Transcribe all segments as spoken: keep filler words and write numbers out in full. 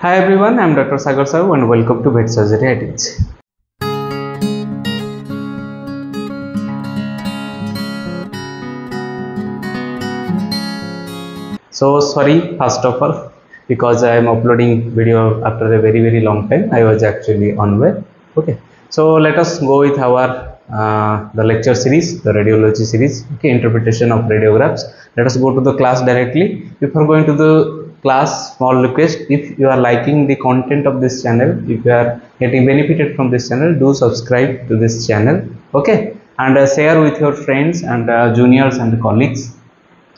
Hi everyone, I am Doctor Sagar Sir and welcome to Vet Surgery Ideas. So sorry first of all, because I am uploading video after a very very long time. I was actually on way. Okay, so let us go with our uh, the lecture series, the radiology series, okay, interpretation of radiographs. Let us go to the class directly. Before going to the class, small request: if you are liking the content of this channel, if you are getting benefited from this channel, do subscribe to this channel, okay, and uh, share with your friends and uh, juniors and colleagues.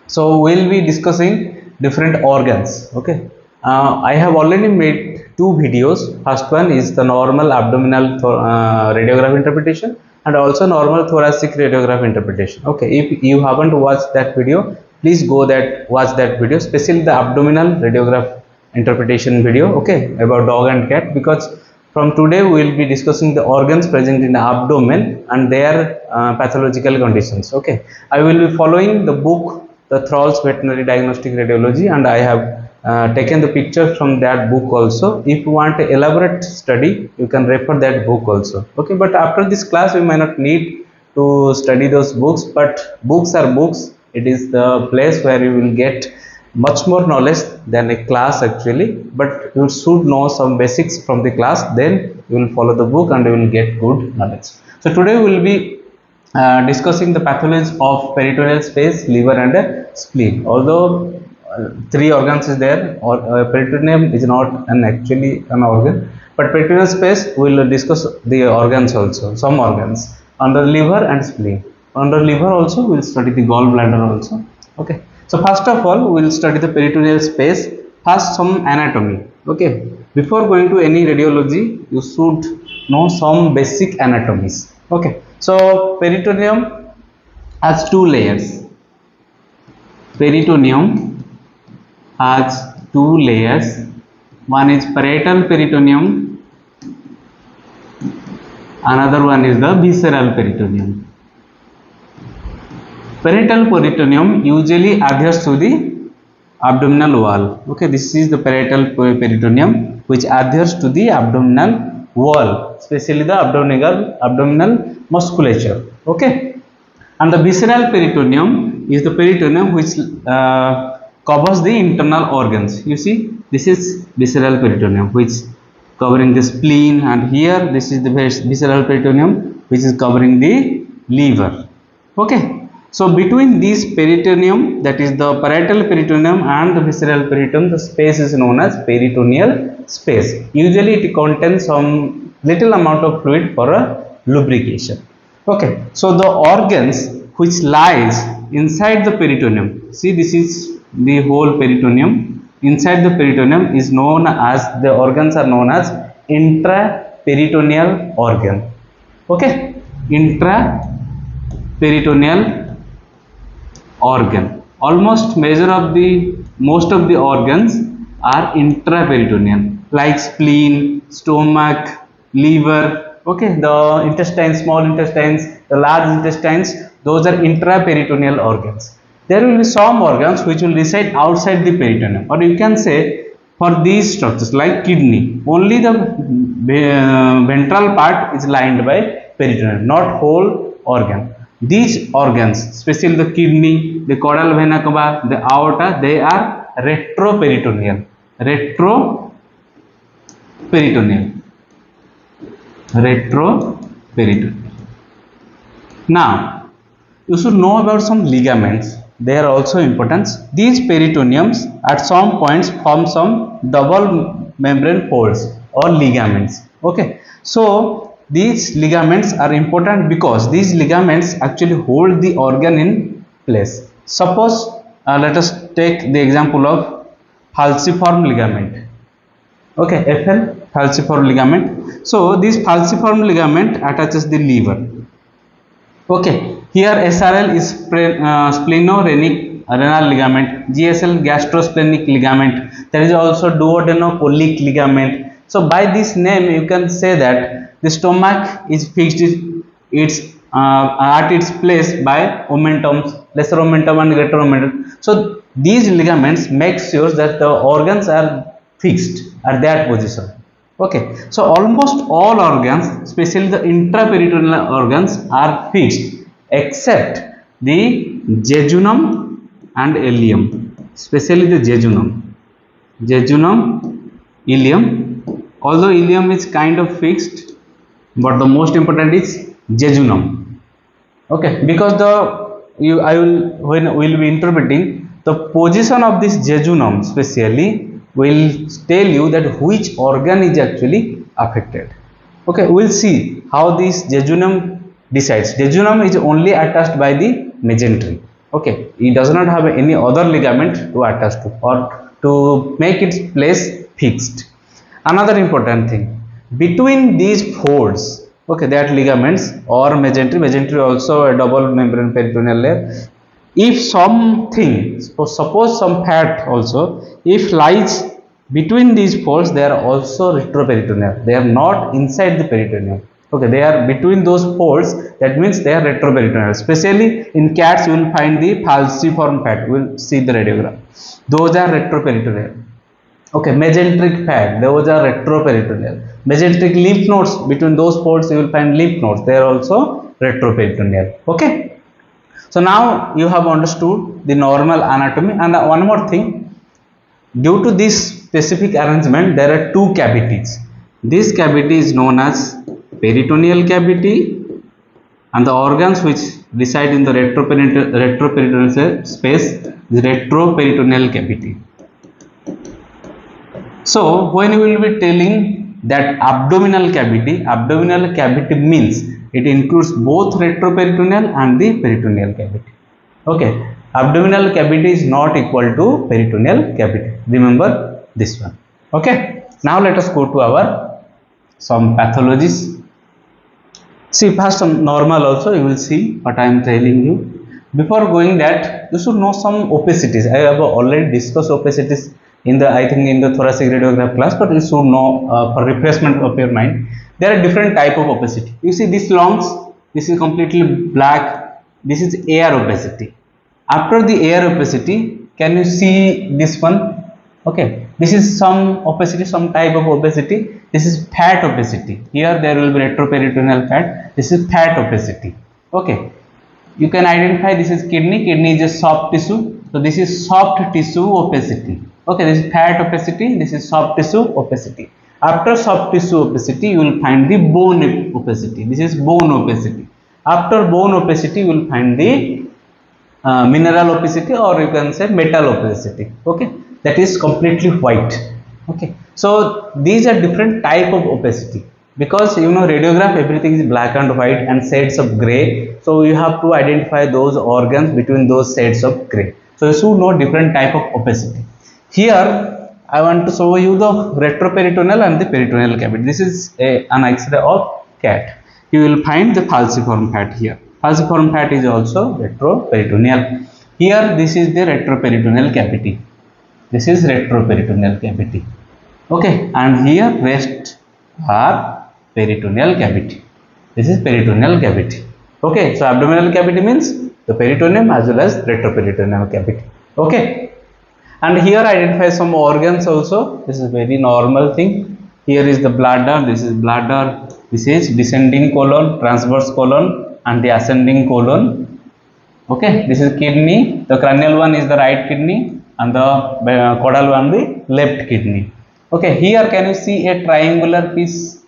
So we'll be discussing different organs, okay. uh, I have already made two videos. First one is the normal abdominal uh, radiograph interpretation and also normal thoracic radiograph interpretation, okay. If you haven't watched that video, please go that watch that video, especially the abdominal radiograph interpretation video, okay, about dog and cat, because from today we will be discussing the organs present in the abdomen and their uh, pathological conditions, okay. I will be following the book, the Thrall's Veterinary Diagnostic Radiology, and I have uh, taken the picture from that book also. If you want an elaborate study, you can refer that book also, okay. But after this class, we may not need to study those books, but books are books. It is the place where you will get much more knowledge than a class actually, but you should know some basics from the class, then you will follow the book and you will get good knowledge. So today we will be uh, discussing the pathology of peritoneal space, liver and uh, spleen. Although uh, three organs is there, or uh, peritoneum is not an actually an organ, but peritoneal space we will discuss the organs also, some organs under liver and spleen. Under liver also we will study the gallbladder also, okay. So first of all we will study the peritoneal space. First, some anatomy, okay. Before going to any radiology you should know some basic anatomies, okay. So peritoneum has two layers. Peritoneum has two layers. One is parietal peritoneum, another one is the visceral peritoneum. Parietal peritoneum usually adheres to the abdominal wall, okay. This is the parietal peritoneum which adheres to the abdominal wall, especially the abdominal abdominal musculature, okay. And the visceral peritoneum is the peritoneum which uh, covers the internal organs. You see, this is visceral peritoneum which covering the spleen, and here this is the visceral peritoneum which is covering the liver, okay. So between these peritoneum, that is the parietal peritoneum and the visceral peritoneum, the space is known as peritoneal space. Usually it contains some little amount of fluid for a lubrication, okay. So the organs which lies inside the peritoneum, see this is the whole peritoneum, inside the peritoneum is known as, the organs are known as intraperitoneal organ, okay. Intraperitoneal organ. Almost measure of the most of the organs are intraperitoneal, like spleen, stomach, liver, okay. The intestines, small intestines, the large intestines, those are intraperitoneal organs. There will be some organs which will reside outside the peritoneum, or you can say for these structures like kidney, only the uh, ventral part is lined by peritoneum, not whole organ. These organs, especially the kidney, the caudal vena cava, the aorta, they are retroperitoneal. Retroperitoneal. Retroperitoneal. Now, you should know about some ligaments. They are also important. These peritoneums at some points form some double membrane folds or ligaments. Okay. So these ligaments are important because these ligaments actually hold the organ in place. Suppose uh, let us take the example of falciform ligament, okay, F L, falciform ligament. So this falciform ligament attaches the liver, okay. Here S R L is uh, splenomegaly renal ligament, G S L gastrosplenic ligament, there is also duodenocholic ligament. So by this name you can say that the stomach is fixed its uh, at its place by omentums, lesser omentum and greater omentum. So these ligaments make sure that the organs are fixed, at that position. Okay, so almost all organs, especially the intraperitoneal organs, are fixed except the jejunum and ileum, especially the jejunum, jejunum, ileum. Although ileum is kind of fixed, but the most important is jejunum. Okay, because the you I will when we will be interpreting the position of this jejunum, specially, will tell you that which organ is actually affected. Okay, we will see how this jejunum decides. Jejunum is only attached by the mesentery. Okay, it does not have any other ligament to attach to or to make its place fixed. Another important thing, between these folds, okay, that ligaments or mesentery, mesentery also a double membrane peritoneal layer. If something, suppose some fat also, if lies between these folds, they are also retroperitoneal. They are not inside the peritoneum. Okay, they are between those folds. That means they are retroperitoneal. Especially in cats, you will find the falciform fat. We will see the radiogram. Those are retroperitoneal. Okay, mesenteric fat. Those are retroperitoneal. Mesenteric lymph nodes. Between those folds, you will find lymph nodes. They are also retroperitoneal. Okay. So now you have understood the normal anatomy. And one more thing, due to this specific arrangement, there are two cavities. This cavity is known as peritoneal cavity, and the organs which reside in the retroperitoneal, retroperitoneal space, the retroperitoneal cavity. So when you will be telling that abdominal cavity, abdominal cavity means it includes both retroperitoneal and the peritoneal cavity. Okay, abdominal cavity is not equal to peritoneal cavity. Remember this one. Okay, now let us go to our some pathologies. See, first some normal also you will see what I am telling you. Before going that, you should know some opacities. I have already discussed opacities in the, I think in the thoracic radiograph class, but you should know uh, for refreshment of your mind. There are different type of opacity. You see this lungs, this is completely black, this is air opacity. After the air opacity, can you see this one? Okay, this is some opacity, some type of opacity. This is fat opacity. Here there will be retroperitoneal fat. This is fat opacity. Okay, you can identify this is kidney. Kidney is a soft tissue. So this is soft tissue opacity. Okay, this is fat opacity, this is soft tissue opacity. After soft tissue opacity, you will find the bone opacity. This is bone opacity. After bone opacity, you will find the uh, mineral opacity, or you can say metal opacity. Okay, that is completely white. Okay, so these are different type of opacity, because you know radiograph everything is black and white and shades of gray. So you have to identify those organs between those shades of gray. So you should know different type of opacity. Here I want to show you the retroperitoneal and the peritoneal cavity. This is a, an X-ray of cat. You will find the falciform fat here. Falciform fat is also retroperitoneal. Here this is the retroperitoneal cavity. This is retroperitoneal cavity. Okay, and here rest are peritoneal cavity. This is peritoneal cavity. Okay, so abdominal cavity means the peritoneum as well as retroperitoneal cavity. Okay. And here identify some organs also. This is very normal thing. Here is the bladder, this is bladder, this is descending colon, transverse colon, and the ascending colon. Okay, this is kidney. The cranial one is the right kidney, and the uh, caudal one the left kidney. Okay, here can you see a triangular piece?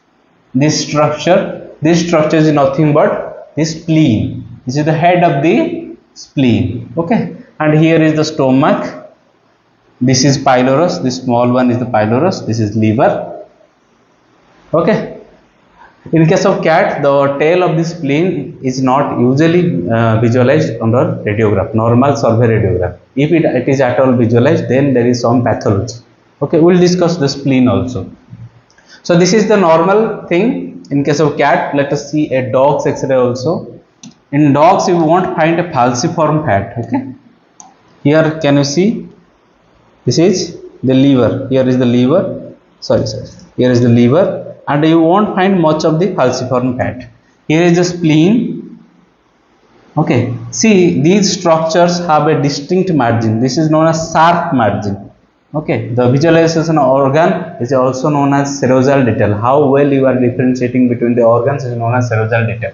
This structure, this structure is nothing but this spleen. This is the head of the spleen. Okay, and here is the stomach. This is pylorus, this small one is the pylorus, this is liver. Okay. In case of cat, the tail of the spleen is not usually uh, visualized under radiograph, normal survey radiograph. If it, it is at all visualized, then there is some pathology. Okay, we will discuss the spleen also. So this is the normal thing in case of cat. Let us see a dog's X-ray also. In dogs, you won't find a falciform fat. Okay. Here can you see? This is the liver. Here is the liver. Sorry, sorry. Here is the liver, and you won't find much of the falciform fat. Here is the spleen. Okay. See, these structures have a distinct margin. This is known as sharp margin. Okay, the visualization organ is also known as serosal detail. How well you are differentiating between the organs is known as serosal detail.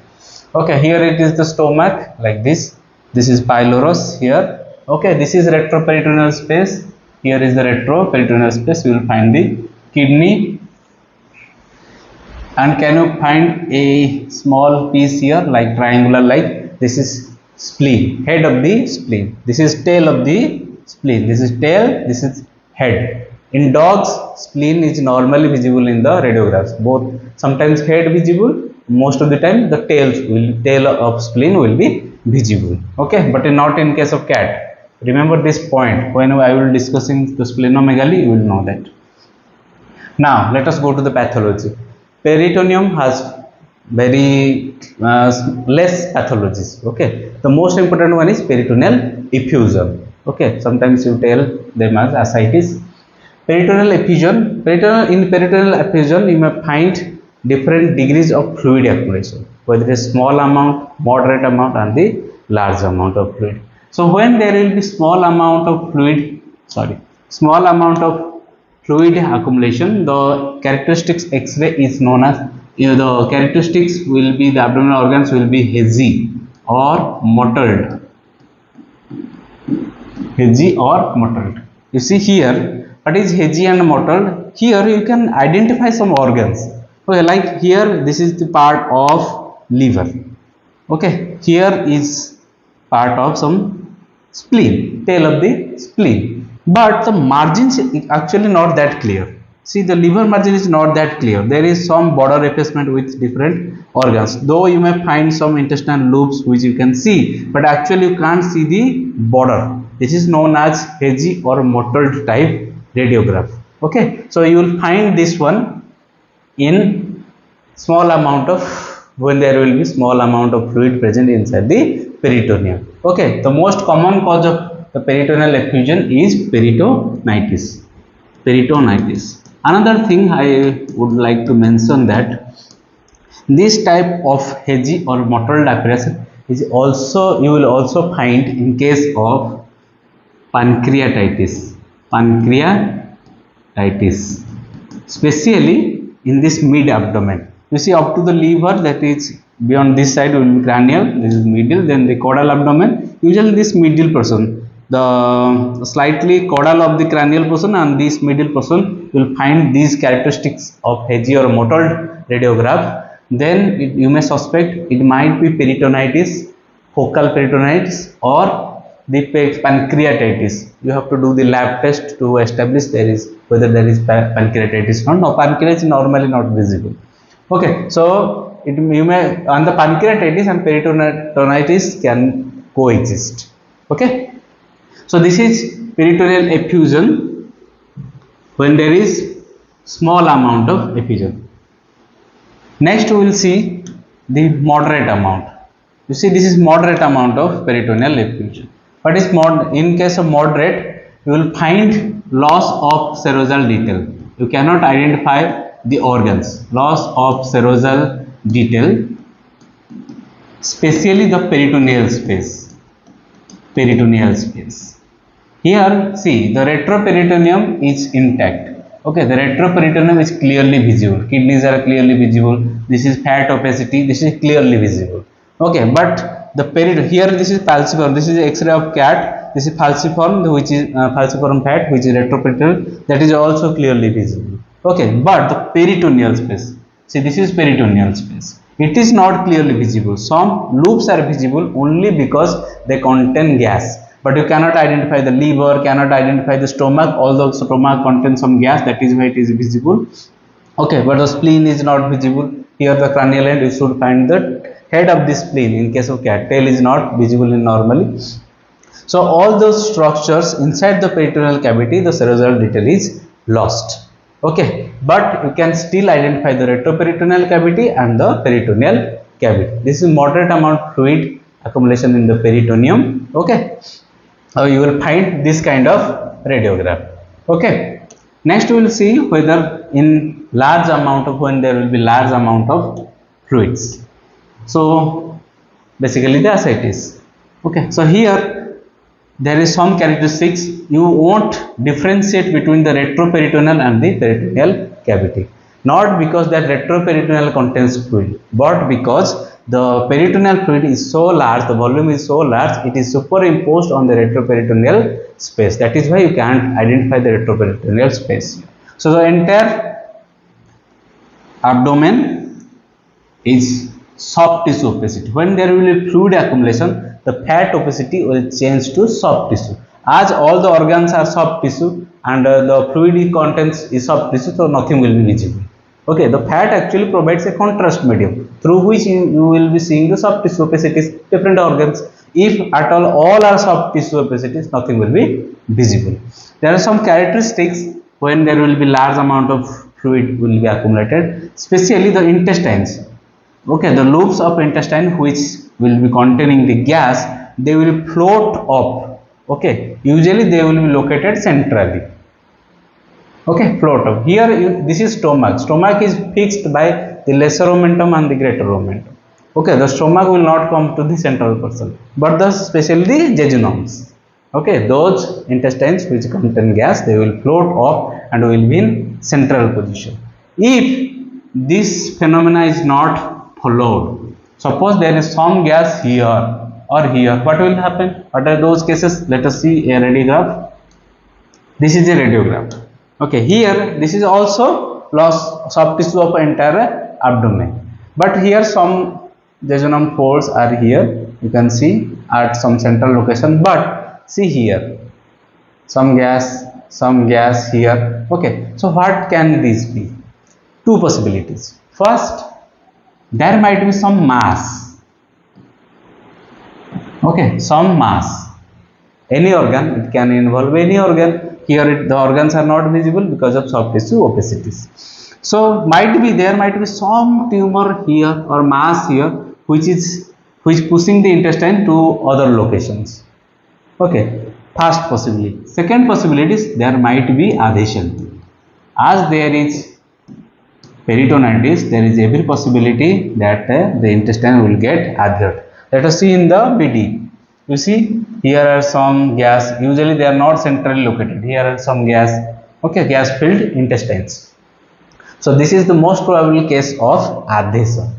Okay, here it is the stomach like this. This is pylorus here. Okay, this is retroperitoneal space. Here is the retroperitoneal space. You will find the kidney. And can you find a small piece here like triangular like this is spleen, head of the spleen. This is tail of the spleen. This is tail, this is head. In dogs, spleen is normally visible in the radiographs, both sometimes head visible, most of the time the tail will tail of spleen will be visible. Okay, but not in case of cat. Remember this point when I will discussing the splenomegaly, you will know that. Now let us go to the pathology. Peritoneum has very uh, less pathologies. Okay, the most important one is peritoneal effusion. Okay, sometimes you tell them as ascites. Peritoneal effusion, peritoneal, in peritoneal effusion, you may find different degrees of fluid accumulation, whether it is small amount, moderate amount, and the large amount of fluid. So, when there will be small amount of fluid, sorry, small amount of fluid accumulation, the characteristics X-ray is known as, you know, the characteristics will be the abdominal organs will be hazy or mottled. Hazy or mottled. You see here, what is hazy and mottled? Here you can identify some organs. Okay, like here, this is the part of liver. Okay, here is part of some spleen, tail of the spleen. But the margins is actually not that clear. See, the liver margin is not that clear. There is some border effacement with different organs. Though you may find some intestinal loops which you can see, but actually you can't see the border. This is known as hazy or mottled type radiograph. Okay, so you will find this one in small amount of, when there will be small amount of fluid present inside the peritoneum. Okay, the most common cause of the peritoneal effusion is peritonitis. Peritonitis. Another thing I would like to mention that this type of hazy or mottled appearance is also, you will also find in case of pancreatitis, pancreatitis, especially in this mid abdomen. You see, up to the liver, that is beyond this side will be cranial, this is medial, then the caudal abdomen. Usually this medial portion, the slightly caudal of the cranial portion and this medial portion, you will find these characteristics of hazy or mottled radiograph. Then it, you may suspect it might be peritonitis, focal peritonitis, or the pancreatitis. You have to do the lab test to establish there is whether there is pancreatitis or not. No, pancreas is normally not visible. Okay, so it you may on the pancreatitis and peritonitis can coexist. Okay, so this is peritoneal effusion when there is small amount of effusion. Next we will see the moderate amount. You see, this is moderate amount of peritoneal effusion. What is mod in case of moderate, you will find loss of serosal detail. You cannot identify the organs. Loss of serosal detail, especially the peritoneal space. Peritoneal space. Here, see, the retroperitoneum is intact. Okay, the retroperitoneum is clearly visible. Kidneys are clearly visible. This is fat opacity. This is clearly visible. Okay, but the peritoneum, here this is falciform, this is X-ray of cat, this is falciform, which is uh, falciform fat, which is retroperitoneal, that is also clearly visible. Okay, but the peritoneal space, see this is peritoneal space, it is not clearly visible. Some loops are visible only because they contain gas, but you cannot identify the liver, cannot identify the stomach, although stomach contains some gas, that is why it is visible. Okay, but the spleen is not visible. Here the cranial end, you should find that head of the spleen in case of cat. Tail is not visible in normally. So all those structures inside the peritoneal cavity, the serosal detail is lost. Okay, but you can still identify the retroperitoneal cavity and the peritoneal cavity. This is moderate amount of fluid accumulation in the peritoneum. Okay, so you will find this kind of radiograph. Okay, next we will see whether in large amount of, when there will be large amount of fluids. So basically the ascites. Okay, so here there is some characteristics you won't differentiate between the retroperitoneal and the peritoneal cavity. Not because that retroperitoneal contains fluid, but because the peritoneal fluid is so large, the volume is so large, it is superimposed on the retroperitoneal space. That is why you can't identify the retroperitoneal space. So the entire abdomen is soft tissue opacity. When there will be fluid accumulation, the fat opacity will change to soft tissue. As all the organs are soft tissue and uh, the fluid contents is soft tissue, so nothing will be visible. Okay, the fat actually provides a contrast medium through which you, you will be seeing the soft tissue opacities, different organs. If at all, all are soft tissue opacities, nothing will be visible. There are some characteristics when there will be large amount of fluid will be accumulated, especially the intestines. Okay, the lobes of intestine which will be containing the gas, they will float up. Okay, usually they will be located centrally. Okay, float up. Here, you, this is stomach. Stomach is fixed by the lesser omentum and the greater omentum. Okay, the stomach will not come to the central portion, but the especially the jejunums. Okay, those intestines which contain gas, they will float up and will be in central position. If this phenomena is not followed, suppose there is some gas here or here, what will happen? What are those cases? Let us see a radiograph. This is a radiograph. Okay, here this is also loss soft tissue of entire abdomen, but here some jejunum folds are here, you can see at some central location, but see here some gas, some gas here. Okay, so what can this be? Two possibilities. First, there might be some mass. Okay, some mass, any organ, it can involve any organ. Here it, the organs are not visible because of soft tissue opacities. So might be there might be some tumor here or mass here which is which pushing the intestine to other locations. Okay, first possibility. Second possibility is there might be adhesion. As there is peritonitis, there is every possibility that uh, the intestine will get adhered. Let us see in the B D. You see, here are some gas, usually they are not centrally located, here are some gas, okay, gas filled intestines. So this is the most probable case of adhesion.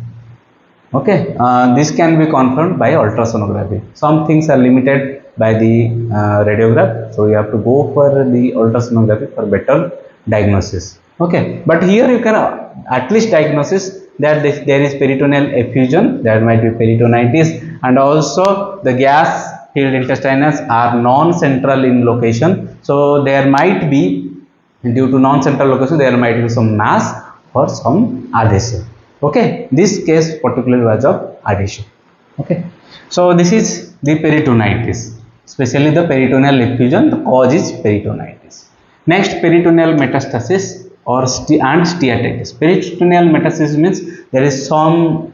Okay, uh, this can be confirmed by ultrasonography. Some things are limited by the uh, radiograph, so you have to go for the ultrasonography for better diagnosis. Okay, but here you can at least diagnosis that this, there is peritoneal effusion, there might be peritonitis, and also the gas filled intestines are non-central in location. So there might be, due to non-central location, there might be some mass or some adhesion. Okay, this case particularly was of adhesion. Okay, so this is the peritonitis, especially the peritoneal effusion, the cause is peritonitis. Next, peritoneal metastasis or st and steatitis. Peritoneal metastasis means there is some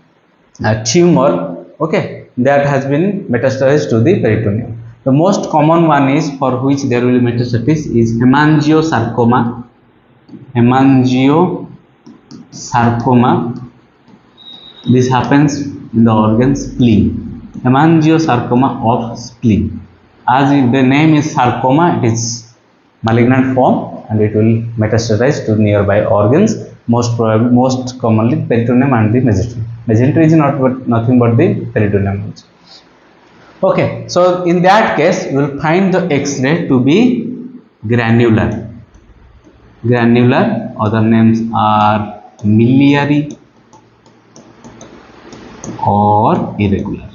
uh, tumor, okay, that has been metastasized to the peritoneum. The most common one is for which there will be metastasis is hemangiosarcoma. Hemangiosarcoma. This happens in the organ spleen. Hemangiosarcoma of spleen. As if the name is sarcoma, it is malignant form, and it will metastasize to nearby organs, most probably, most commonly peritoneum and the mesentery. Mesentery is not but nothing but the peritoneum. Okay, so in that case, you will find the X-ray to be granular. Granular, other names are miliary or irregular.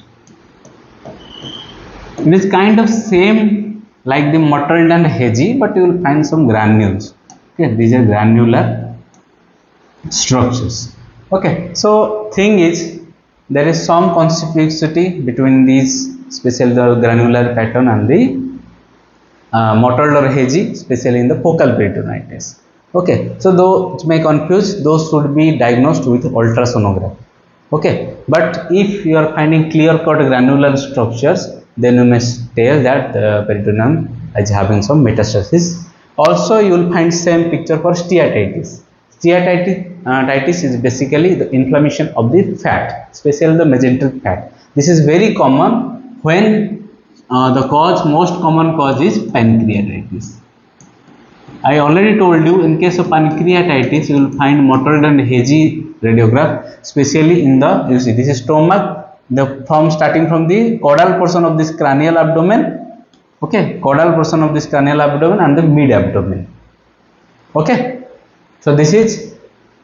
It is kind of same like the mottled and hazy, but you will find some granules. Okay, these are granular structures. Okay, so thing is, there is some conspicuity between these, especially the granular pattern and the uh, mottled or hazy, especially in the focal peritonitis. Okay, so though it may confuse, those should be diagnosed with ultrasonography. Okay, but if you are finding clear-cut granular structures, then you may tell that the peritoneum is having some metastasis. Also, you will find same picture for steatitis. Steatitis uh, titis is basically the inflammation of the fat, especially the mesenteric fat. This is very common when uh, the cause, most common cause is pancreatitis. I already told you, in case of pancreatitis, you will find mottled and hazy radiograph, especially in the, you see, this is stomach, the from starting from the caudal portion of this cranial abdomen, okay, caudal portion of this cranial abdomen and the mid abdomen, okay. So this is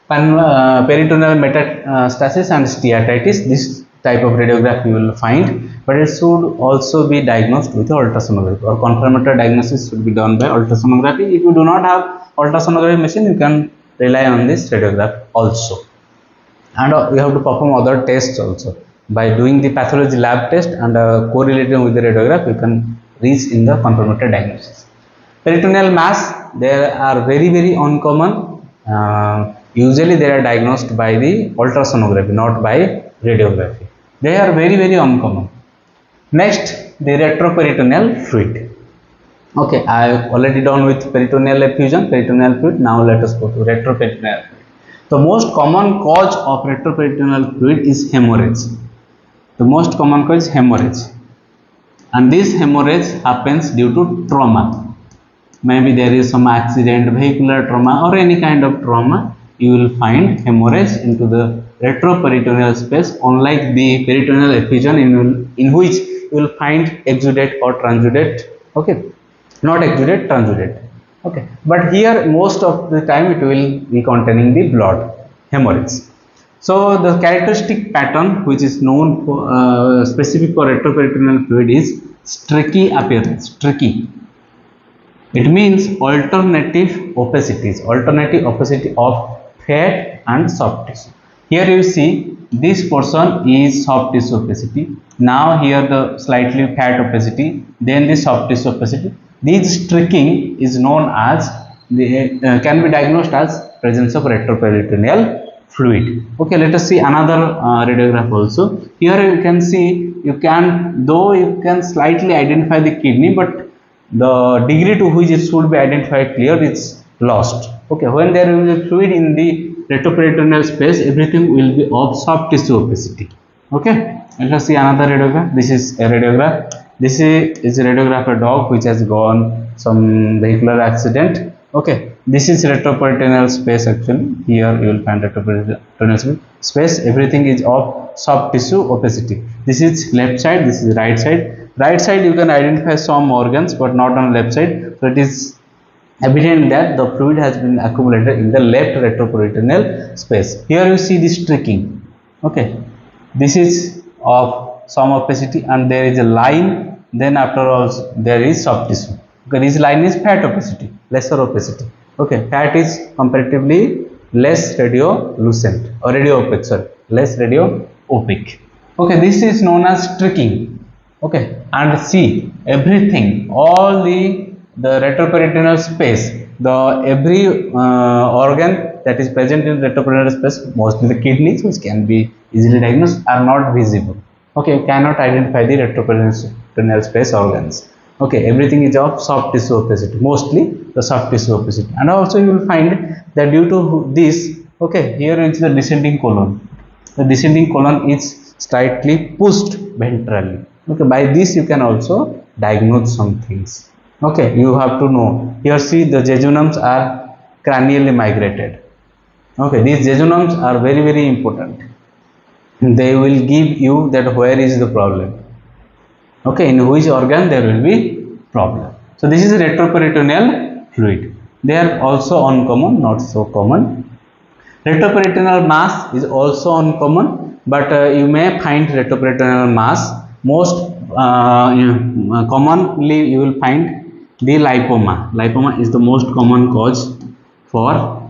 pan, uh, peritoneal metastasis and steatitis. This type of radiograph you will find, but it should also be diagnosed with ultrasonography, or confirmatory diagnosis should be done by ultrasonography. If you do not have ultrasonography machine, you can rely on this radiograph also, and uh, you have to perform other tests also. By doing the pathology lab test and uh, correlating with the radiograph, you can reach in the confirmatory diagnosis. Peritoneal mass, they are very very uncommon. Uh, usually they are diagnosed by the ultrasonography, not by radiography. They are very very uncommon. Next, the retroperitoneal fluid. Okay, I have already done with peritoneal effusion, peritoneal fluid. Now let us go to retroperitoneal fluid. The most common cause of retroperitoneal fluid is hemorrhage. The most common cause is hemorrhage, and this hemorrhage happens due to trauma. Maybe there is some accident, vehicular trauma, or any kind of trauma. You will find hemorrhage into the retroperitoneal space, unlike the peritoneal effusion in, in which you will find exudate or transudate. Okay, not exudate, transudate. Okay, but here most of the time it will be containing the blood, hemorrhage. So the characteristic pattern which is known for, uh, specific for retroperitoneal fluid is streaky appearance. Streaky. It means alternative opacities, alternative opacity of fat and soft tissue. Here you see this portion is soft tissue opacity. Now here the slightly fat opacity, then the soft tissue opacity. This streaking is known as the uh, can be diagnosed as presence of retroperitoneal fluid. Okay, let us see another uh, radiograph also. Here you can see, you can, though you can slightly identify the kidney, but the degree to which it should be identified clear is lost. Okay, when there is a fluid in the retroperitoneal space, everything will be of soft tissue opacity. Okay, let us see another radiograph. This is a radiograph. This is a radiograph of a dog which has gone some vehicular accident. Okay, this is retroperitoneal space actually. Here you will find retroperitoneal space. Everything is of soft tissue opacity. This is left side, this is right side. Right side you can identify some organs but not on left side. So it is evident that the fluid has been accumulated in the left retroperitoneal space. Here you see this streaking. Okay, this is of some opacity and there is a line. Then after all there is soft tissue. Okay, this line is fat opacity, lesser opacity. Okay, fat is comparatively less radiolucent or radiopaque, sorry, less radiopaque. Okay, this is known as streaking. Okay, and see everything, all the the retroperitoneal space, the every uh, organ that is present in retroperitoneal space, mostly the kidneys, which can be easily diagnosed, are not visible. Okay, you cannot identify the retroperitoneal space organs. Okay, everything is of soft tissue opacity, mostly the soft tissue opacity. And also you will find that due to this, okay, here is the descending colon. The descending colon is slightly pushed ventrally. Okay, by this you can also diagnose some things. Okay, you have to know. Here see the jejunums are cranially migrated. Okay, these jejunums are very very important. They will give you that where is the problem. Okay, in which organ there will be problem. So this is a retroperitoneal fluid. They are also uncommon, not so common. Retroperitoneal mass is also uncommon, but uh, you may find retroperitoneal mass. Most uh, you, uh, commonly you will find the lipoma. Lipoma is the most common cause for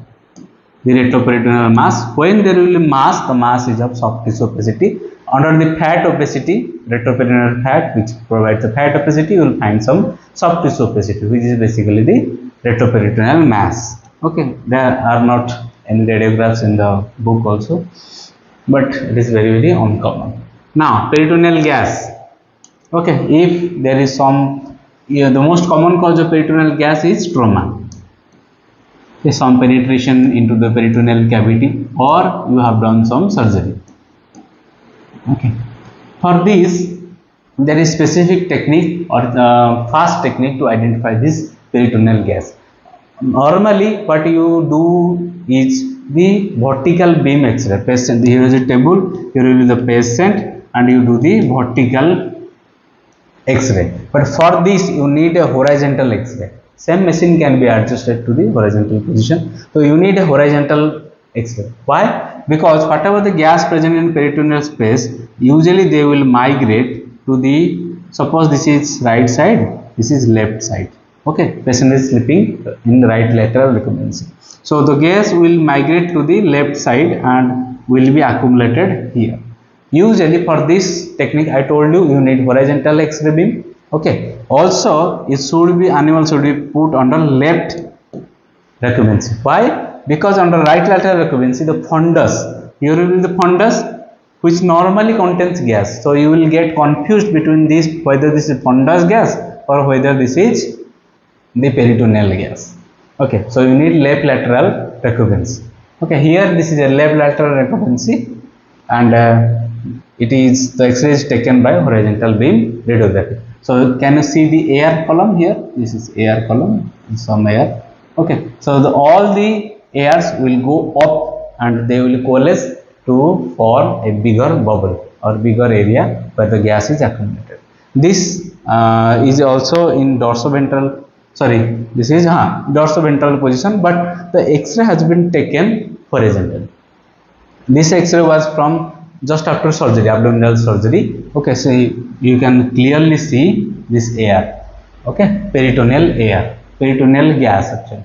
the retroperitoneal mass. When there will be mass, the mass is of soft tissue opacity. Under the fat opacity, retroperitoneal fat, which provides the fat opacity, you will find some soft tissue opacity, which is basically the retroperitoneal mass. Okay, there are not any radiographs in the book also, but it is very very uncommon. Now, peritoneal gas. Okay, if there is some, you know, the most common cause of peritoneal gas is trauma. Is some penetration into the peritoneal cavity, or you have done some surgery. Okay, for this There is specific technique or uh, fast technique to identify this peritoneal gas. Normally, what you do is the vertical beam X-ray. Patient, here is a table. Here will be the patient, and you do the vertical X-ray. But for this, you need a horizontal X-ray. Same machine can be adjusted to the horizontal position. So you need a horizontal X-ray. Why? Because whatever the gas present in peritoneal space, usually they will migrate to the, suppose this is right side, this is left side. Okay, patient is sleeping in the right lateral recumbency. So the gas will migrate to the left side and will be accumulated here. Usually for this technique, I told you, you need horizontal X-ray beam. Okay, also it should be, animal should be put under left recumbency. Why? Because under right lateral recumbency, the fundus, here will be the fundus, which normally contains gas. So you will get confused between this, whether this is fundus gas or whether this is the peritoneal gas. Okay, so you need left lateral recumbency. Okay, here this is a left lateral recumbency, and uh, it is the X-ray is taken by horizontal beam radiography. So can you see the air column here? This is air column, some air. Okay, so the, all the airs will go up and they will coalesce to form a bigger bubble or bigger area where the gas is accumulated. This uh, is also in dorsoventral, sorry, this is uh, dorsoventral position, but the X-ray has been taken horizontally. This X-ray was from just after surgery, abdominal surgery. Okay, so you can clearly see this air, okay, peritoneal air, peritoneal gas actually.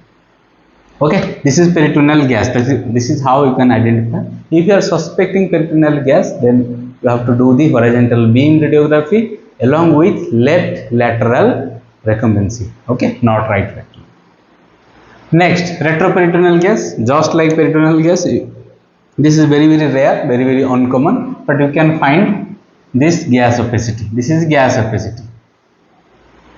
Okay, this is peritoneal gas. This is how you can identify. If you are suspecting peritoneal gas, then you have to do the horizontal beam radiography along with left lateral recumbency. Okay, not right lateral. Next, retroperitoneal gas. Just like peritoneal gas, this is very very rare, very very uncommon, but you can find this gas opacity. This is gas opacity.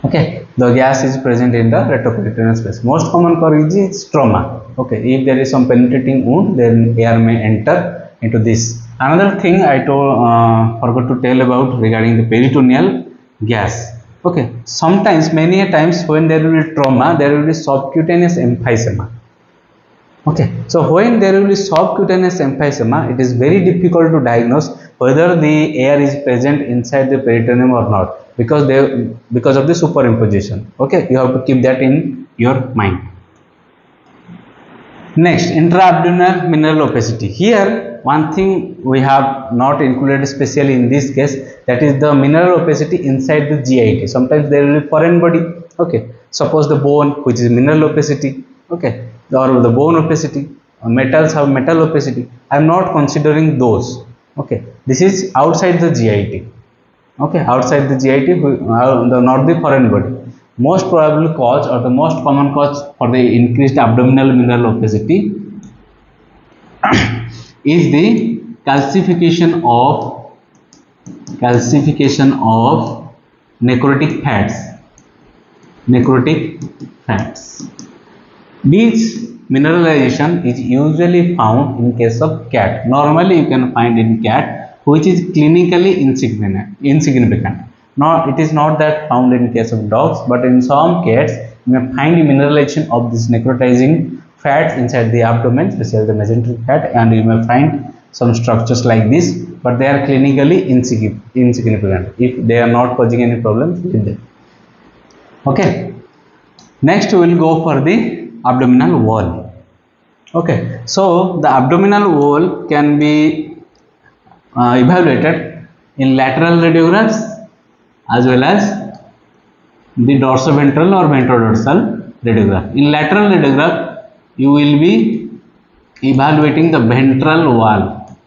Okay, the gas is present in the retroperitoneal space. Most common cause is trauma. Okay, if there is some penetrating wound, then air may enter into this. Another thing I told, uh, forgot to tell about regarding the peritoneal gas. Okay, sometimes, many a times when there will be trauma, there will be subcutaneous emphysema. Okay, so when there will be subcutaneous emphysema, it is very difficult to diagnose whether the air is present inside the peritoneum or not, because they because of the superimposition. Okay, you have to keep that in your mind. Next, intra-abdominal mineral opacity. Here one thing we have not included especially in this case, that is the mineral opacity inside the G I T. Sometimes there will be foreign body. Okay, suppose the bone, which is mineral opacity. Okay, or the bone opacity, or metals have metal opacity. I am not considering those. Okay, this is outside the G I T. Okay, outside the G I T, not the foreign body. Most probable cause or the most common cause for the increased abdominal mineral opacity is the calcification of calcification of necrotic fats. Necrotic fats. This mineralization is usually found in case of cat. Normally you can find in cat, which is clinically insignificant. insignificant. Not, it is not that found in case of dogs, but in some cats you may find mineralization of this necrotizing fats inside the abdomen, especially the mesenteric fat, and you may find some structures like this, but they are clinically insignificant. If they are not causing any problems with them. Okay. Next we will go for the abdominal wall. Okay, so the abdominal wall can be uh, evaluated in lateral radiographs as well as the dorsoventral or ventrodorsal radiograph. In lateral radiograph, you will be evaluating the ventral wall.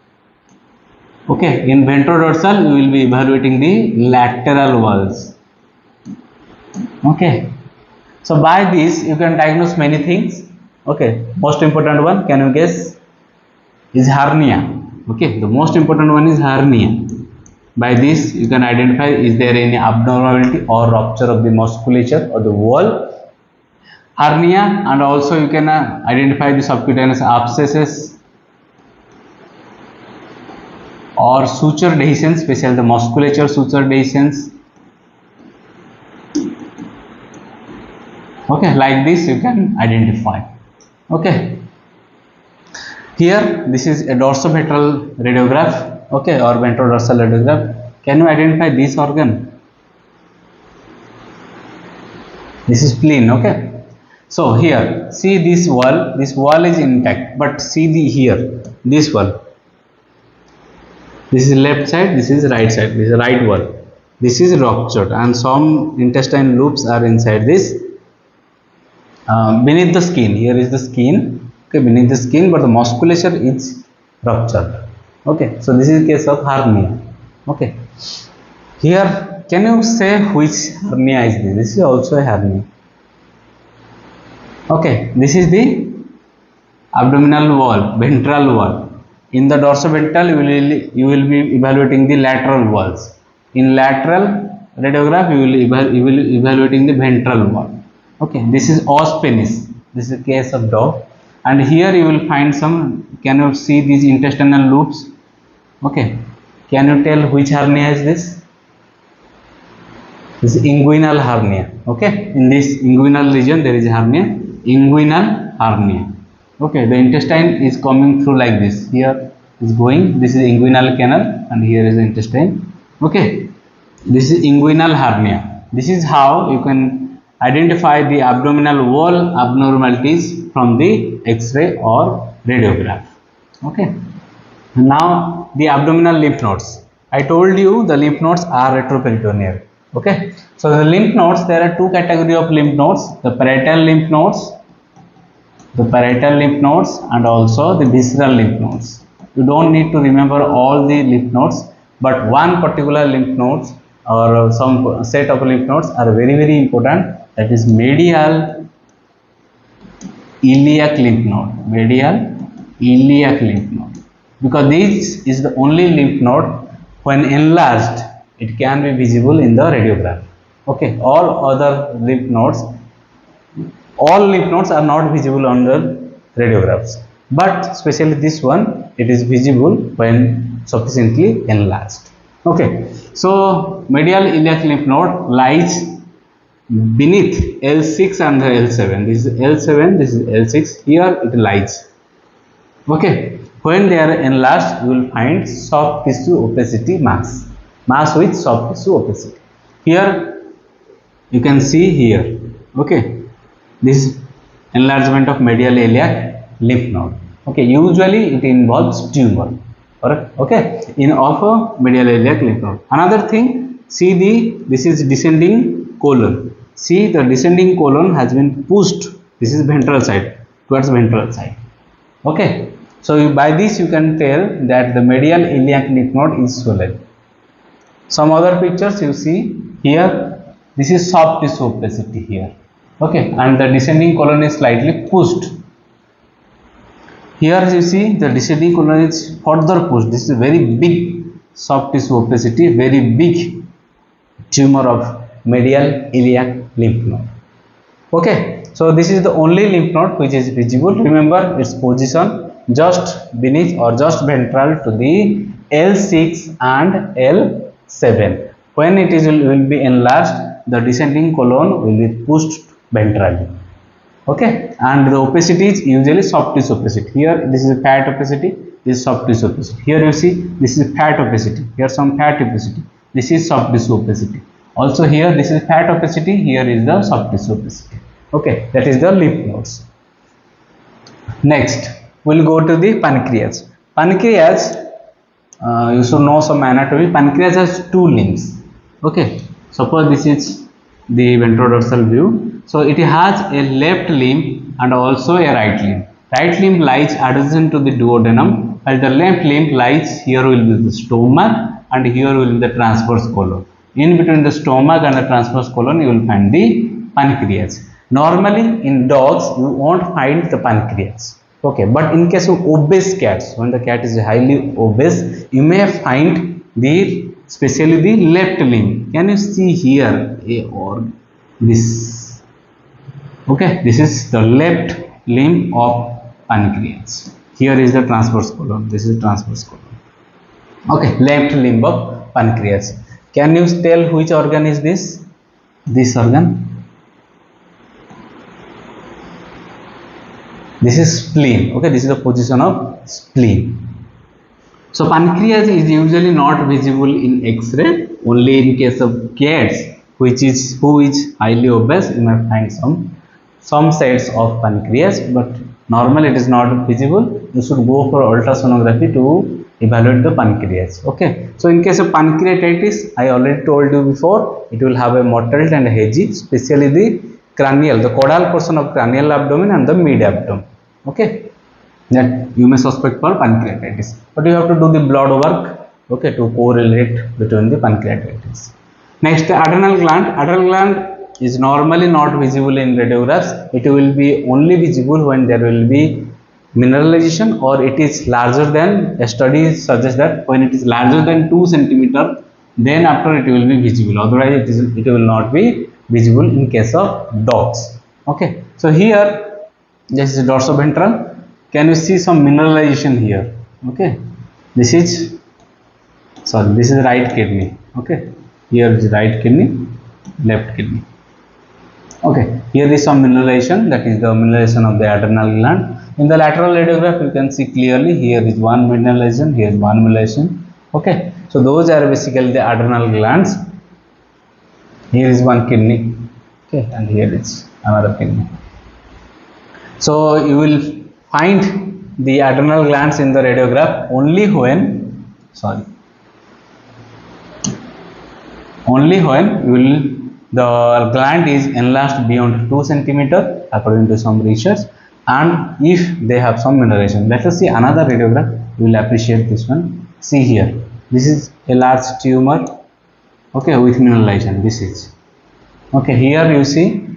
Okay, in ventrodorsal, you will be evaluating the lateral walls. Okay. So by this you can diagnose many things. Okay, most important one, can you guess, is hernia. Okay, the most important one is hernia. By this you can identify is there any abnormality or rupture of the musculature or the wall. Hernia, and also you can uh, identify the subcutaneous abscesses or suture dehiscence, especially the musculature suture dehiscence. Okay, like this you can identify. Okay, here this is a dorsometral radiograph, okay, or ventrodorsal radiograph. Can you identify this organ? This is spleen. Okay, so here see this wall, this wall is intact, but see the here this wall. This is left side, this is right side, this is right wall. This is ruptured and some intestine loops are inside this. Uh, beneath the skin, here is the skin, okay, beneath the skin, but the musculature is ruptured. Okay, so this is case of hernia. Okay, here can you say which hernia is this? This is also a hernia. Okay, this is the abdominal wall, ventral wall. In the dorsoventral, you will you will be evaluating the lateral walls. In lateral radiograph, you will evalu you will evaluating the ventral wall. Okay, this is os penis. This is a case of dog, and here you will find some. Can you see these intestinal loops? Okay, can you tell which hernia is this? This is inguinal hernia. Okay, in this inguinal region there is hernia. Inguinal hernia. Okay, the intestine is coming through like this. Here is going. This is inguinal canal, and here is the intestine. Okay, this is inguinal hernia. This is how you can identify the abdominal wall abnormalities from the X-ray or radiograph. Okay. Now the abdominal lymph nodes. I told you the lymph nodes are retroperitoneal. Okay. So the lymph nodes, there are two categories of lymph nodes: the parietal lymph nodes, the parietal lymph nodes, and also the visceral lymph nodes. You don't need to remember all the lymph nodes, but one particular lymph nodes or some set of lymph nodes are very very important. That is medial iliac lymph node, medial iliac lymph node, because this is the only lymph node when enlarged it can be visible in the radiograph. Okay, all other lymph nodes, all lymph nodes are not visible on the radiographs, but especially this one, it is visible when sufficiently enlarged. Okay, so medial iliac lymph node lies beneath L six and the L seven. This is L seven, this is L six. Here it lies. Okay, when they are enlarged, you will find soft tissue opacity mass, mass with soft tissue opacity. Here you can see here. Okay, this is enlargement of medial iliac lymph node. Okay, usually it involves tumor. Okay, in of medial iliac lymph node. Another thing, see the this is descending colon. See the descending colon has been pushed. This is ventral side, towards ventral side. Okay, so you, by this you can tell that the medial iliac lymph node is swollen. Some other pictures you see here. This is soft tissue opacity here. Okay, and the descending colon is slightly pushed. Here you see the descending colon is further pushed. This is very big soft tissue opacity, very big tumor of medial iliac lymph node. Okay, so this is the only lymph node which is visible. Remember its position just beneath or just ventral to the L six and L seven. When it is will be enlarged, the descending colon will be pushed ventrally. Okay, and the opacity is usually soft tissue opacity. Here this is fat opacity, this is soft tissue opacity. Here you see this is fat opacity, here some fat opacity, this is soft tissue opacity. Also here this is fat opacity, here is the soft tissue opacity. Okay, that is the lymph nodes. Next we will go to the pancreas. Pancreas, uh, you should know some anatomy. Pancreas has two limbs. Okay, suppose this is the ventrodorsal view. So it has a left limb and also a right limb. Right limb lies adjacent to the duodenum, while the left limb lies, here will be the stomach and here will be the transverse colon. In between the stomach and the transverse colon you will find the pancreas. Normally in dogs you won't find the pancreas. Okay, but in case of obese cats, when the cat is highly obese, you may find the especially the left limb. Can you see here a or this? Okay, this is the left limb of pancreas. Here is the transverse colon. This is transverse colon. Okay, left limb of pancreas. Can you tell which organ is this? This organ. This is spleen. Okay, this is the position of spleen. So pancreas is usually not visible in X-ray, only in case of cats, which is who is highly obese, you may find some some sites of pancreas, but normally it is not visible. You should go for ultrasonography to evaluate the pancreas. Okay, so in case of pancreatitis, I already told you before, it will have a mottled and hazy, especially the cranial, the caudal portion of cranial abdomen and the mid abdomen. Okay, that you may suspect for pancreatitis, but you have to do the blood work, okay, to correlate between the pancreatitis. Next, adrenal gland. Adrenal gland is normally not visible in radiographs. It will be only visible when there will be mineralization or it is larger than, a study suggests that when it is larger than two centimeters, then after it will be visible, otherwise it, is, it will not be visible in case of dogs. Okay, so here this is dorsoventral. Can you see some mineralization here? Okay, this is, sorry, this is right kidney. Okay, here is right kidney, left kidney. Okay, here is some mineralization, that is the mineralization of the adrenal gland. In the lateral radiograph, you can see clearly here is one mineralization, here is one mineralization. Okay, so those are basically the adrenal glands. Here is one kidney, okay, and here is another kidney. So you will find the adrenal glands in the radiograph only when, sorry, only when you will, the gland is enlarged beyond two centimeters according to some research, and if they have some mineralization. Let us see another radiograph, you will appreciate this one. See here, this is a large tumor, okay, with mineralization. This is, okay, here you see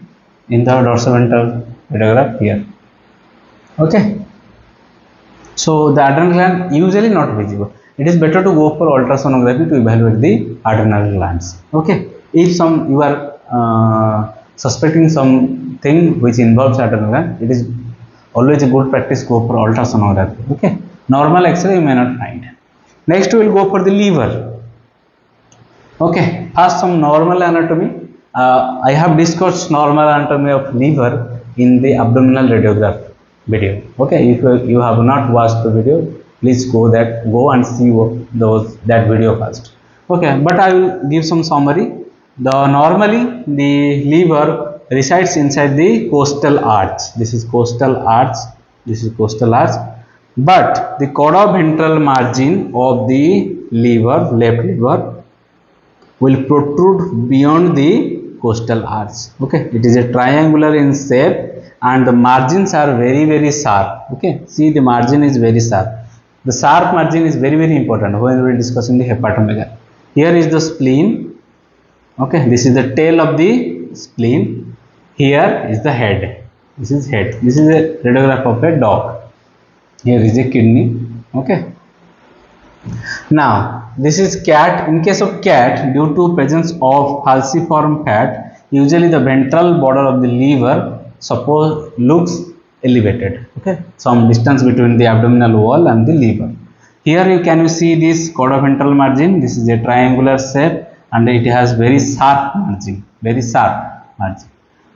in the dorsoventral radiograph here. Okay, so the adrenal gland usually not visible. It is better to go for ultrasonography to evaluate the adrenal glands. Okay, if some you are uh, suspecting something which involves adrenal gland, it is always a good practice go for ultrasonography. Okay, normal X-ray you may not find. Next we will go for the liver. Okay, first some normal anatomy. Uh, I have discussed normal anatomy of liver in the abdominal radiograph video. Okay, if you, you have not watched the video, please go that go and see those that video first. Okay, but I will give some summary. The normally the liver resides inside the coastal arch. This is coastal arch. This is coastal arch. But the caudal ventral margin of the liver, left liver, will protrude beyond the coastal arch. Okay, it is a triangular in shape and the margins are very very sharp. Okay, see the margin is very sharp. The sharp margin is very very important when we are discussing the hepatomegaly. Here is the spleen. Okay, this is the tail of the spleen. Here is the head. This is head. This is a radiograph of a dog. Here is a kidney. Okay, now this is cat. In case of cat, due to presence of falciform fat, usually the ventral border of the liver suppose looks elevated. Okay, some distance between the abdominal wall and the liver. Here you can you see this caudoventral margin. This is a triangular shape and it has very sharp margin, very sharp margin.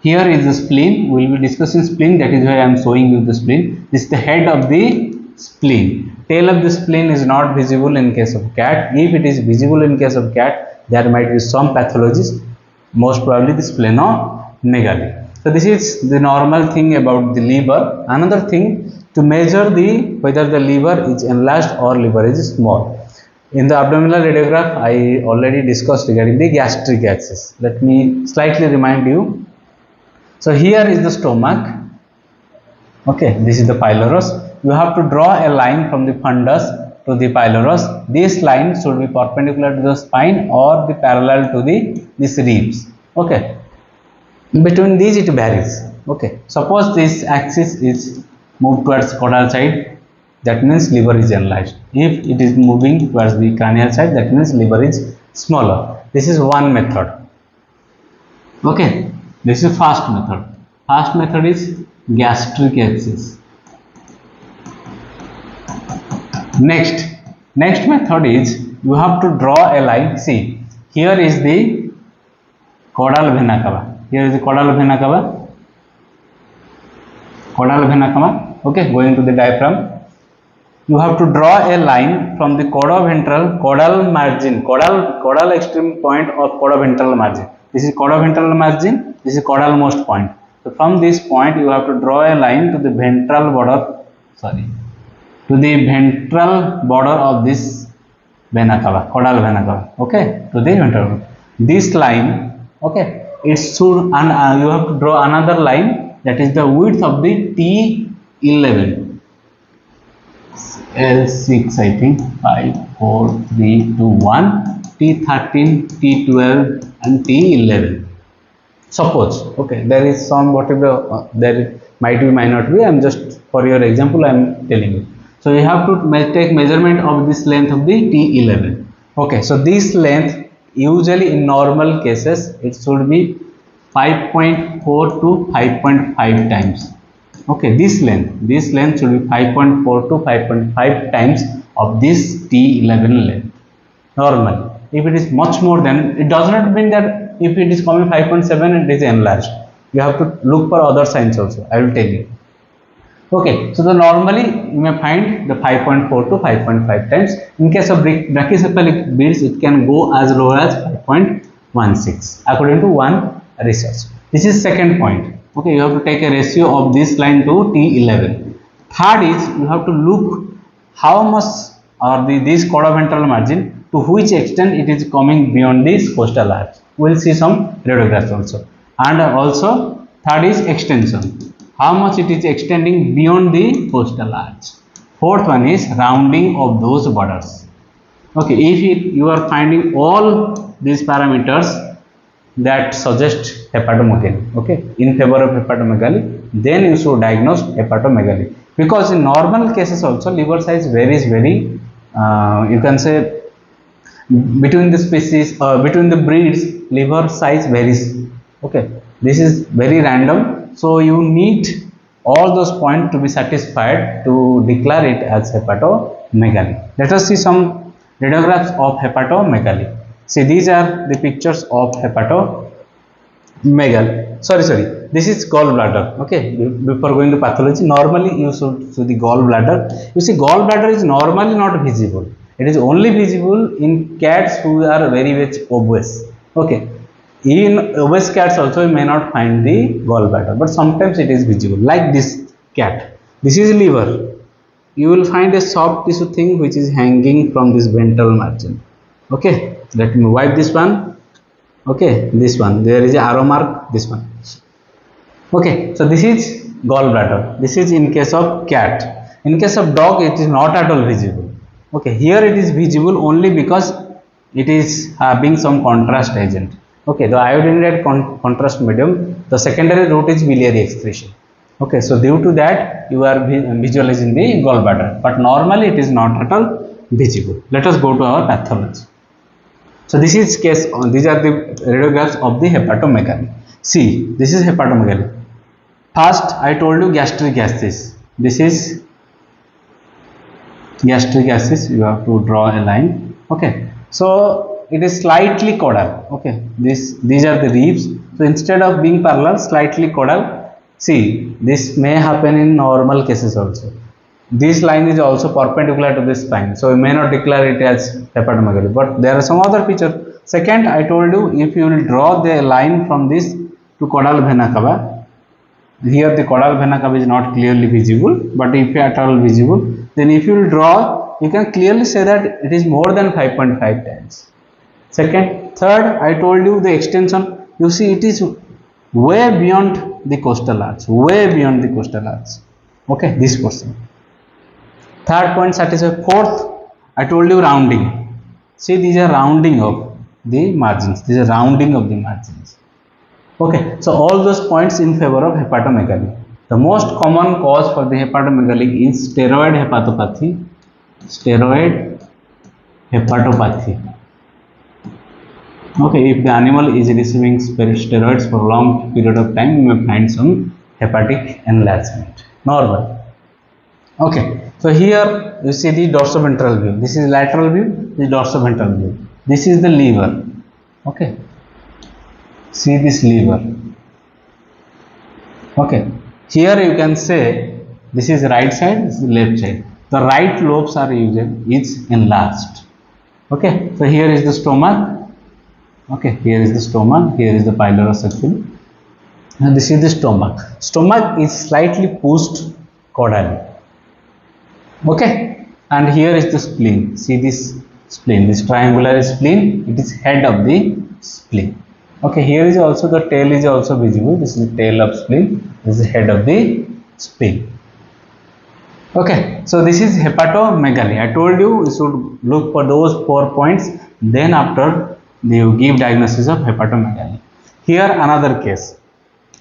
Here is the spleen. We will be discussing spleen, that is why I am showing you the spleen. This is the head of the spleen. Tail of the spleen is not visible in case of cat. If it is visible in case of cat, there might be some pathologies, most probably the splenomegaly. So this is the normal thing about the liver. Another thing, to measure the whether the liver is enlarged or liver is small. In the abdominal radiograph, I already discussed regarding the gastric axis. Let me slightly remind you. So here is the stomach. Okay, this is the pylorus. You have to draw a line from the fundus to the pylorus. This line should be perpendicular to the spine or the parallel to the this ribs. Okay, between these it varies. Okay, suppose this axis is moved towards caudal side, that means liver is enlarged. If it is moving towards the cranial side, that means liver is smaller. This is one method. Okay, this is first method. First method is gastric axis. Next, next method is you have to draw a line. See, here is the caudal vena cava. Here is the caudal vena cava. Caudal vena cava. okay, going to the diaphragm. You have to draw a line from the caudoventral caudal margin, caudal caudal extreme point of caudoventral margin. This is caudoventral margin, this is caudalmost point. So from this point you have to draw a line to the ventral border, sorry, to the ventral border of this vena cava, caudal vena cava, okay, to the ventral. This line, okay, it should, and uh, you have to draw another line that is the width of the T eleven. L six, I think, five, four, three, two, one, T thirteen, T twelve and T eleven. Suppose, okay, there is some whatever, uh, there might be, might not be, I am just for your example I am telling you. So you have to me take measurement of this length of the T eleven. Okay, so this length usually in normal cases it should be five point four to five point five times. Okay, this length, this length should be five point four to five point five times of this T eleven length, normal. If it is much more than, it does not mean that if it is coming five point seven, it is enlarged. You have to look for other signs also, I will tell you. Okay, so the normally you may find the five point four to five point five times. In case of brachycephalic beads, it can go as low as five point one six according to one research. This is second point. Okay, you have to take a ratio of this line to T eleven. Third is you have to look how much or the this caudoventral margin, to which extent it is coming beyond this coastal arch. We will see some radiographs also. And also third is extension, how much it is extending beyond the coastal arch. Fourth one is rounding of those borders. Okay, if it, you are finding all these parameters that suggest hepatomegaly, okay, in favor of hepatomegaly, then you should diagnose hepatomegaly, because in normal cases also liver size varies very, uh, you can say between the species, uh, between the breeds liver size varies, okay, this is very random. So you need all those points to be satisfied to declare it as hepatomegaly. Let us see some radiographs of hepatomegaly. See, these are the pictures of hepatomegaly. Sorry, sorry. This is gallbladder. Okay, before going to pathology, normally you should see the gallbladder. You see, gallbladder is normally not visible. It is only visible in cats who are very, very obese. Okay, in obese cats also you may not find the gallbladder, but sometimes it is visible. Like this cat. This is liver. You will find a soft tissue thing which is hanging from this ventral margin. Okay. Let me wipe this one. Okay, this one. There is an arrow mark. This one. Okay, so this is gallbladder. This is in case of cat. In case of dog, it is not at all visible. Okay, here it is visible only because it is having some contrast agent. Okay, the iodinated con contrast medium. The secondary route is biliary excretion. Okay, so due to that, you are visualizing the gallbladder. But normally, it is not at all visible. Let us go to our pathology. So this is case, these are the radiographs of the hepatomegaly. See, this is hepatomegaly. First, I told you gastric gases. This is gastric gases. You have to draw a line. Okay. So it is slightly caudal. Okay. This, these are the ribs. So instead of being parallel, slightly caudal. See, this may happen in normal cases also. This line is also perpendicular to this spine, so you may not declare it as hepatomegaly, but there are some other features. Second, I told you, if you will draw the line from this to caudal vena cava, here the caudal vena cava is not clearly visible, but if at all visible, then if you will draw, you can clearly say that it is more than five point five times. Second, third, I told you the extension. You see, it is way beyond the coastal arch, way beyond the coastal arch. Okay, this portion. Third point satisfied. Fourth, I told you rounding. See, these are rounding of the margins. These are rounding of the margins. Okay, so all those points in favor of hepatomegaly. The most common cause for the hepatomegaly is steroid hepatopathy. Steroid hepatopathy. Okay, if the animal is receiving steroids for a long period of time, you may find some hepatic enlargement. Normal. Okay, so here you see the dorsoventral view. This is lateral view, this is dorsoventral view. This is the liver. Okay, see this liver. Okay, here you can say This is right side, this is left side. The right lobes are usually is enlarged. Okay, so here is the stoma. Okay, here is the stoma. Here is the pylorus section. And this is the stomach. Stomach is slightly pushed caudally. Okay, and here is the spleen. See this spleen, this triangular spleen. It is head of the spleen. Okay, here is also the tail is also visible. This is the tail of spleen. This is the head of the spleen. Okay, so this is hepatomegaly. I told you you should look for those four points. Then after you give diagnosis of hepatomegaly. Here another case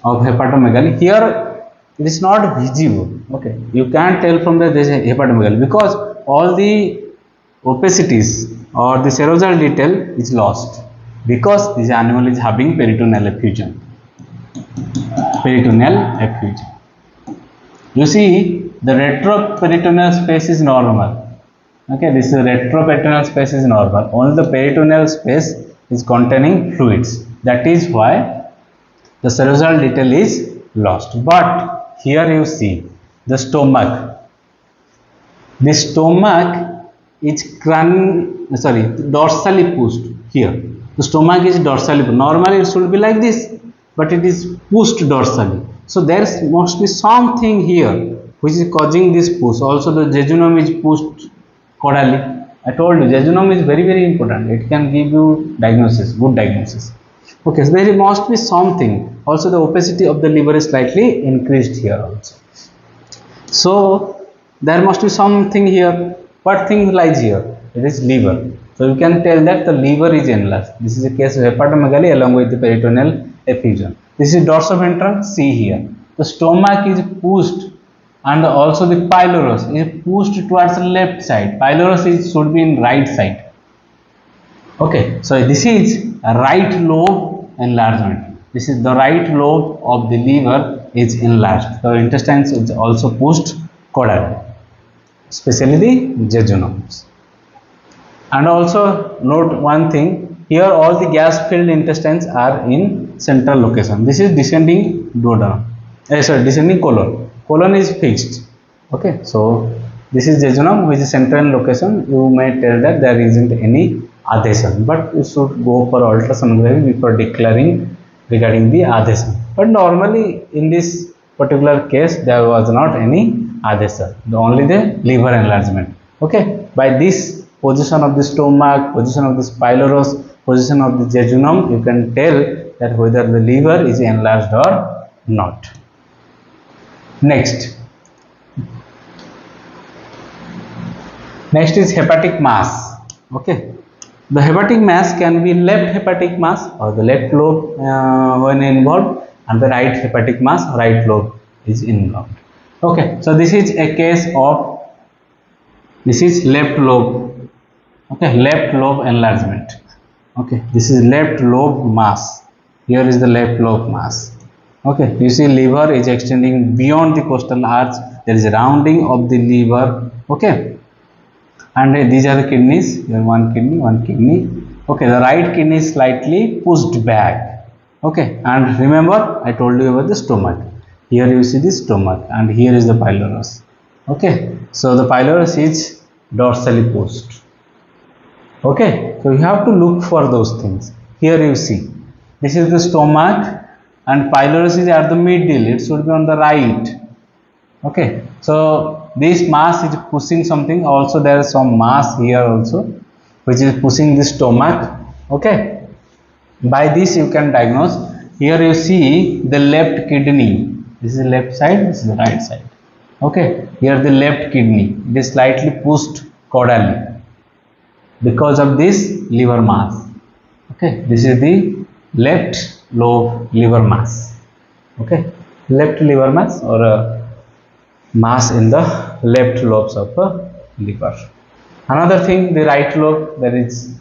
of hepatomegaly. Here it is not visible. Okay, you can't tell from the this hepatomegaly because all the opacities or the serosal detail is lost because this animal is having peritoneal effusion. Peritoneal effusion. You see, the retroperitoneal space is normal. Okay, this is retroperitoneal space is normal. Only the peritoneal space is containing fluids. That is why the serosal detail is lost. But here you see the stomach. The stomach is cran, sorry, dorsally pushed here. The stomach is dorsally. Normally it should be like this, but it is pushed dorsally. So there is mostly something here which is causing this push. Also the jejunum is pushed caudally. I told you jejunum is very very important. It can give you diagnosis, good diagnosis. Okay, so there must be something. Also the opacity of the liver is slightly increased here also. So there must be something here. What thing lies here? It is liver. So you can tell that the liver is enlarged. This is a case of hepatomegaly along with the peritoneal effusion. This is dorsoventral, see here. The stomach is pushed and also the pylorus is pushed towards the left side. Pylorus is, should be in right side. Okay, so this is a right lobe enlargement. This is the right lobe of the liver is enlarged. The intestines is also pushed caudally, especially the jejunums. And also note one thing. Here all the gas filled intestines are in central location. This is descending duodenum, eh, sorry, descending colon. Colon is fixed. Okay, so this is jejunum which is central location. You may tell that there isn't any adhesion, but you should go for ultrasonography before declaring regarding the adhesion. But normally in this particular case there was not any adhesion, only the liver enlargement. Okay, by this position of the stomach, position of this pylorus, position of the jejunum, you can tell that whether the liver is enlarged or not. Next, next is hepatic mass. Okay, the hepatic mass can be left hepatic mass or the left lobe uh, when involved, and the right hepatic mass, right lobe is involved. Okay, so this is a case of this is left lobe. Okay, left lobe enlargement. Okay, this is left lobe mass. Here is the left lobe mass. Okay, you see liver is extending beyond the coastal arch. There is a rounding of the liver. Okay, and these are the kidneys. Here one kidney, one kidney. Okay, the right kidney is slightly pushed back. Okay, and remember I told you about the stomach. Here you see the stomach and here is the pylorus. Okay, so the pylorus is dorsally pushed. Okay, so you have to look for those things. Here you see, this is the stomach and pylorus is at the middle, it should be on the right. Okay, so this mass is pushing something. Also there is some mass here also which is pushing the stomach. Okay, by this you can diagnose. Here you see the left kidney. This is the left side, this is the right side. Okay, here the left kidney, it is slightly pushed caudally because of this liver mass. Okay, this is the left lobe liver mass. Okay, left liver mass or a mass in the left lobes of the liver. Another thing, the right lobe, that is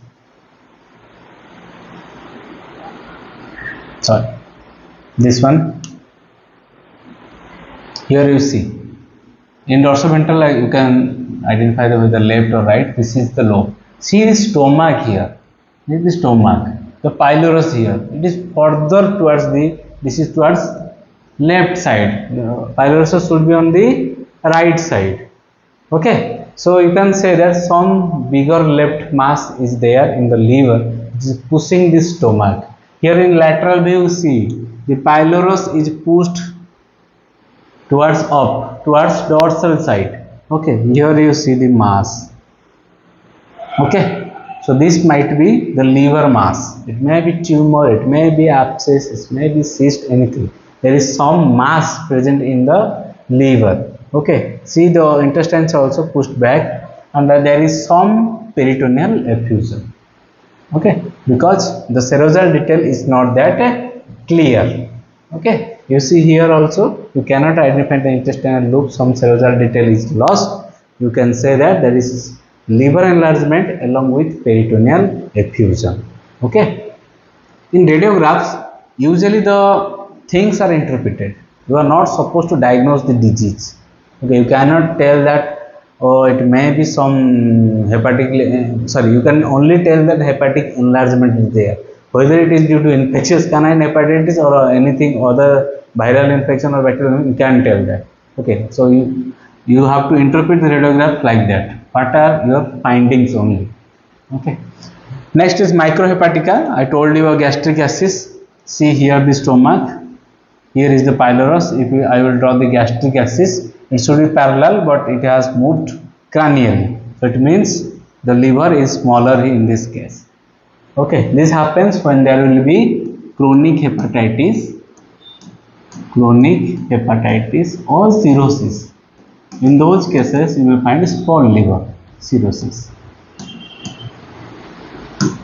sorry this one. Here you see in dorsoventral you can identify whether left or right. This is the lobe. See the stomach here, this is the stomach, the pylorus here, it is further towards the, this is towards left side, pylorus should be on the right side. Okay, so you can say that some bigger left mass is there in the liver, which is pushing the stomach. Here in lateral view, see the pylorus is pushed towards up, towards dorsal side. Okay, here you see the mass. Okay, so this might be the liver mass. It may be tumor, it may be abscess, it may be cyst, anything. There is some mass present in the liver. Okay, see the intestines also pushed back, and there is some peritoneal effusion. Okay, because the serosal detail is not that clear. Okay, you see here also you cannot identify the intestinal loop. Some serosal detail is lost. You can say that there is liver enlargement along with peritoneal effusion. Okay, in radiographs usually the things are interpreted. You are not supposed to diagnose the disease. Okay, you cannot tell that, oh, it may be some hepatic, sorry, you can only tell that hepatic enlargement is there. Whether it is due to infectious canine hepatitis or anything other viral infection or bacterial, you can't tell that. Okay, so you, you have to interpret the radiograph like that. What are your findings only? Okay. Next is microhepatica. I told you a gastric axis. See here the stomach. Here is the pylorus. If you, I will draw the gastric axis. It should be parallel, but it has moved cranially. So it means the liver is smaller in this case. Okay, this happens when there will be chronic hepatitis, chronic hepatitis or cirrhosis. In those cases, you will find small liver cirrhosis.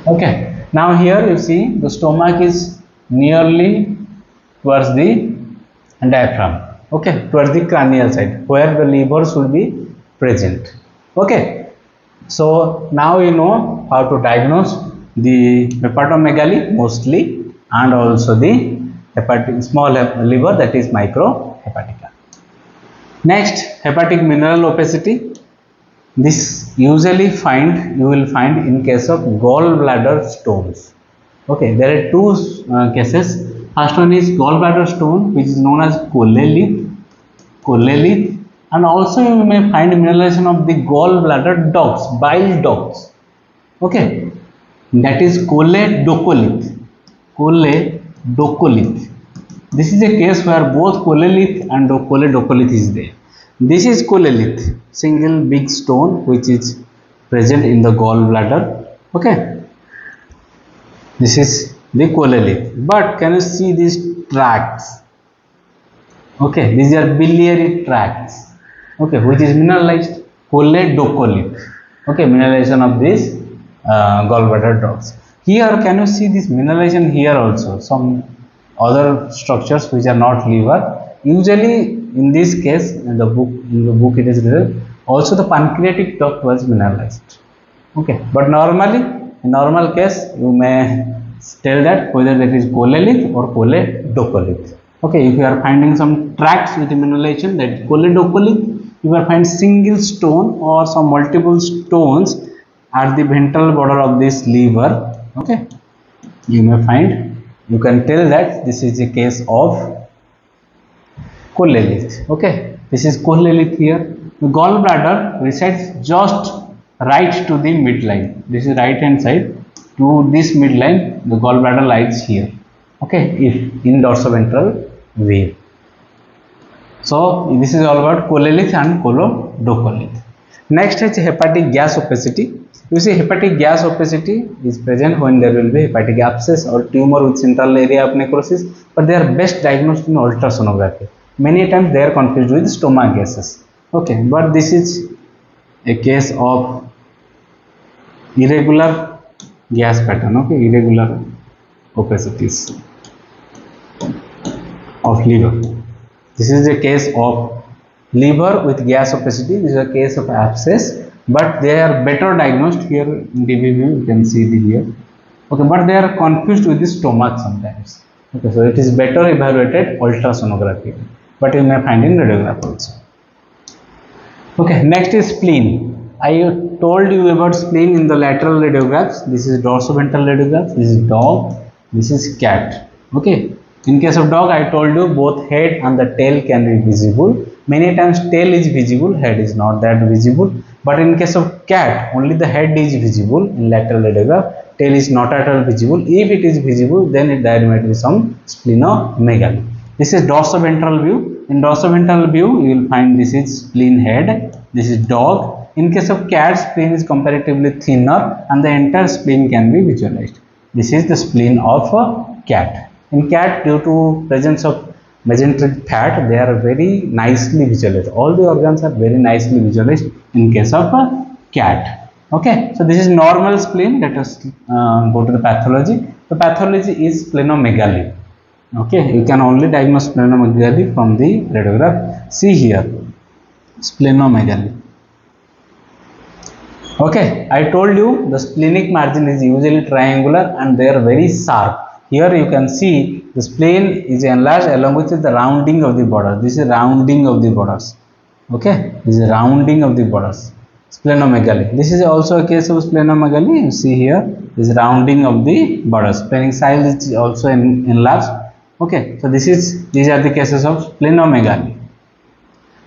Okay, now here you see the stomach is nearly towards the diaphragm. Okay, towards the cranial side where the liver should be present. Okay, so now you know how to diagnose the hepatomegaly mostly, and also the hepatic, small liver, that is microhepatica. Next, hepatic mineral opacity. This usually find you will find in case of gallbladder stones. Okay, there are two uh, cases. First one is gallbladder stone, which is known as cholelith, cholelith, and also you may find mineralization of the gallbladder ducts, bile ducts. Okay, that is choledocholith, choledocholith. This is a case where both cholelith and choledocholith is there. This is cholelith, single big stone which is present in the gallbladder. Okay, this is the cholelith, but can you see these tracts? Okay, these are biliary tracts. Okay, which is mineralized, choledocholith. Okay, mineralization of this uh, gallbladder ducts. Here, can you see this mineralization here also? Some other structures which are not liver. Usually, in this case, in the book, in the book it is written. Also, the pancreatic duct was mineralized. Okay, but normally, in normal case, you may tell that whether that is cholelith or choledocholith. Okay, if you are finding some tracts with mineralization, that choledocholith. You will find single stone or some multiple stones at the ventral border of this liver. Okay, you may find, you can tell that this is a case of cholelith. Okay, this is cholelith here. The gallbladder resides just right to the midline. This is right hand side. To this midline, the gallbladder lies here. Okay, if in dorsoventral view. So this is all about cholelith and choledocholith. Next is hepatic gas opacity. You see, hepatic gas opacity is present when there will be hepatic abscess or tumor with central area of necrosis, but they are best diagnosed in ultrasonography. Many times they are confused with stomach gases. Okay, but this is a case of irregular gas pattern. Okay, irregular opacities of liver. This is a case of liver with gas opacity. This is a case of abscess, but they are better diagnosed here in G D V. You can see the here. Okay, but they are confused with the stomach sometimes. Okay, so it is better evaluated ultrasonography, but you may find in radiograph also. Okay, next is spleen. I told you about spleen in the lateral radiographs. This is dorsoventral radiograph. This is dog. This is cat. Okay. In case of dog, I told you both head and the tail can be visible. Many times tail is visible, head is not that visible. But in case of cat, only the head is visible in lateral radiograph. Tail is not at all visible. If it is visible, then it, there might be some splenomegaly. This is dorsoventral view. In dorsoventral view, you will find this is spleen head. This is dog. In case of cat, spleen is comparatively thinner and the entire spleen can be visualized. This is the spleen of a cat. In cat, due to presence of mesenteric fat, they are very nicely visualized. All the organs are very nicely visualized in case of a cat. Okay, so this is normal spleen. Let us uh, go to the pathology. The pathology is splenomegaly. Okay, you can only diagnose splenomegaly from the radiograph. See here, splenomegaly. Okay, I told you the splenic margin is usually triangular and they are very sharp. Here you can see the spleen is enlarged along with the rounding of the borders. This is rounding of the borders. Okay, this is rounding of the borders. Splenomegaly. This is also a case of splenomegaly. You see here, this rounding of the borders. Splenic size is also en enlarged. Okay, so this is these are the cases of splenomegaly.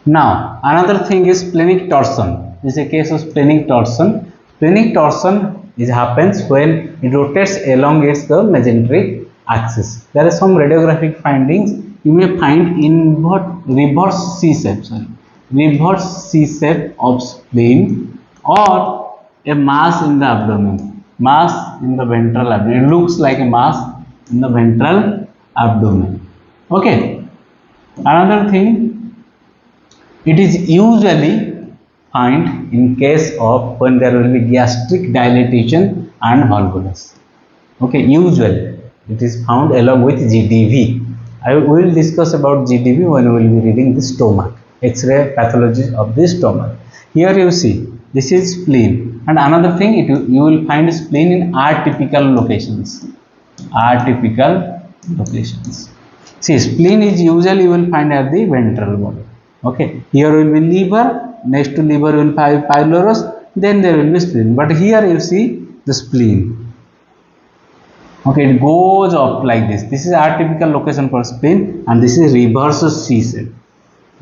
Now another thing is splenic torsion. This is a case of splenic torsion. Splenic torsion is happens when it rotates along its the mesenteric axis. There are some radiographic findings you may find in reverse C shape. Sorry. Reverse C shape of spleen or a mass in the abdomen, mass in the ventral abdomen. It looks like a mass in the ventral abdomen. Okay. Another thing, it is usually found in case of when there will be gastric dilatation and valvulus. Okay, usually it is found along with G D V. I will discuss about G D V when we will be reading the stomach. X-ray pathology of the stomach. Here you see this is spleen, and another thing it you will find spleen in atypical locations. Atypical locations. See, spleen is usually you will find at the ventral wall. Okay, here will be liver. Next to liver will find pylorus. Then there will be spleen. But here you see the spleen. Okay, it goes up like this. This is atypical location for spleen, and this is reverse C shape.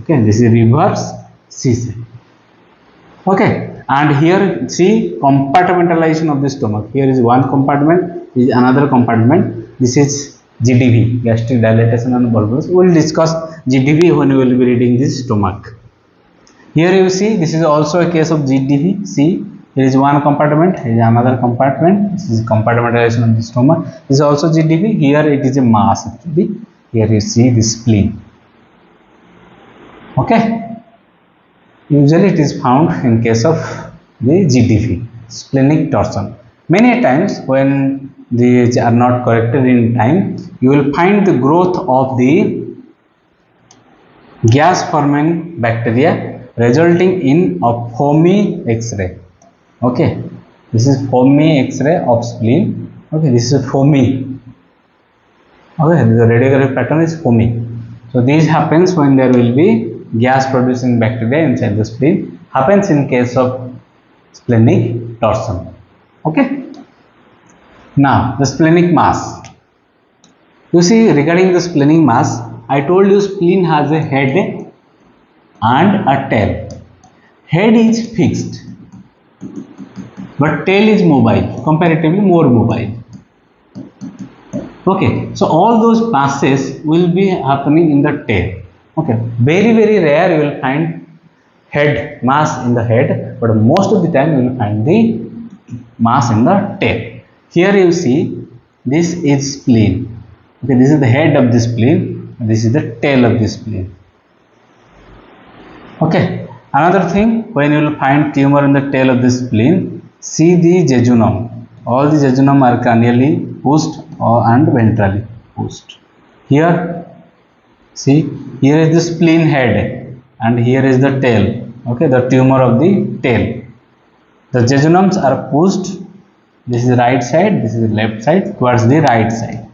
Okay, this is reverse C shape. Okay, and here see compartmentalization of the stomach. Here is one compartment, is another compartment. This is G D V, gastric dilatation and bulbous. We will discuss G D V when we will be reading this stomach. Here you see this is also a case of G D V. See, here is one compartment, here is another compartment. This is compartmentalization of the stomach. This is also G D V. Here it is a mass actually. Here you see the spleen. Okay, usually it is found in case of the G D V, splenic torsion. Many times when these are not corrected in time, you will find the growth of the gas forming bacteria resulting in a foamy X-ray. Okay, this is foamy X-ray of spleen. Okay, this is foamy. Okay, the radiographic pattern is foamy. So this happens when there will be gas producing bacteria inside the spleen. Happens in case of splenic torsion. Okay. Now the splenic mass. You see, regarding the splenic mass, I told you spleen has a head and a tail. Head is fixed, but tail is mobile, comparatively more mobile. Okay, so all those masses will be happening in the tail. Okay, very very rare you will find head mass in the head, but most of the time you will find the mass in the tail. Here you see this is spleen. Okay, this is the head of the spleen. This is the tail of the spleen. Okay, another thing, when you will find tumor in the tail of the spleen, see the jejunum. All the jejunum are cranially pushed or and ventrally pushed. Here, see, here is the spleen head and here is the tail. Okay, the tumor of the tail. The jejunums are pushed. This is the right side, this is the left side, towards the right side.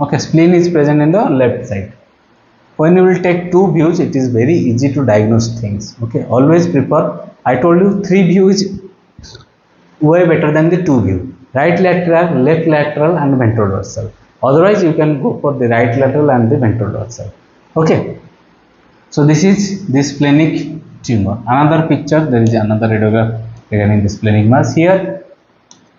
Okay, spleen is present in the left side. When you will take two views, it is very easy to diagnose things. Okay, always prefer. I told you three views way better than the two view. Right lateral, left lateral and ventrodorsal. Otherwise you can go for the right lateral and the ventrodorsal. Okay, So this is the splenic tumor. Another picture, there is another radiograph regarding the splenic mass. Here,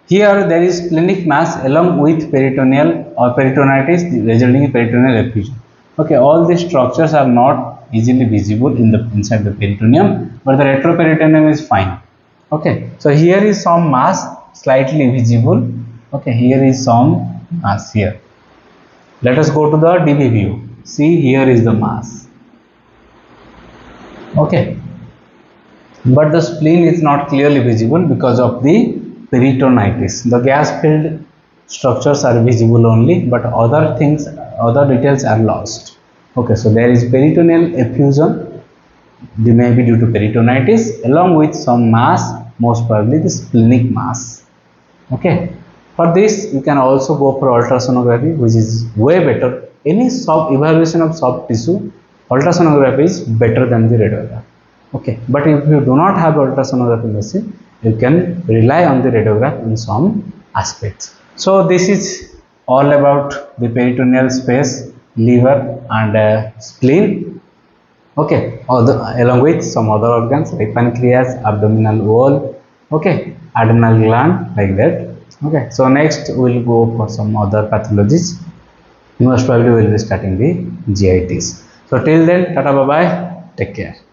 here there is splenic mass along with peritoneal or peritonitis resulting in peritoneal effusion. Okay, all these structures are not easily visible in the inside the peritoneum, but the retroperitoneum is fine. Okay, so here is some mass slightly visible. Okay, here is some mass here. Let us go to the D B view. See, here is the mass. Okay, but the spleen is not clearly visible because of the peritonitis. The gas filled structures are visible only, but other things, other details are lost. Okay, so there is peritoneal effusion, they may be due to peritonitis, along with some mass, most probably the splenic mass. Okay, for this you can also go for ultrasonography, which is way better. Any soft evaluation of soft tissue, ultrasonography is better than the radiograph. Okay, but if you do not have ultrasonography machine, you can rely on the radiograph in some aspects. So this is all about the peritoneal space, liver and uh, spleen. Okay, Although, along with some other organs like pancreas, abdominal wall, okay, adrenal gland, like that. Okay, so next we'll go for some other pathologies. Most probably we'll be starting the G I Ts. So till then, tata, bye bye, take care.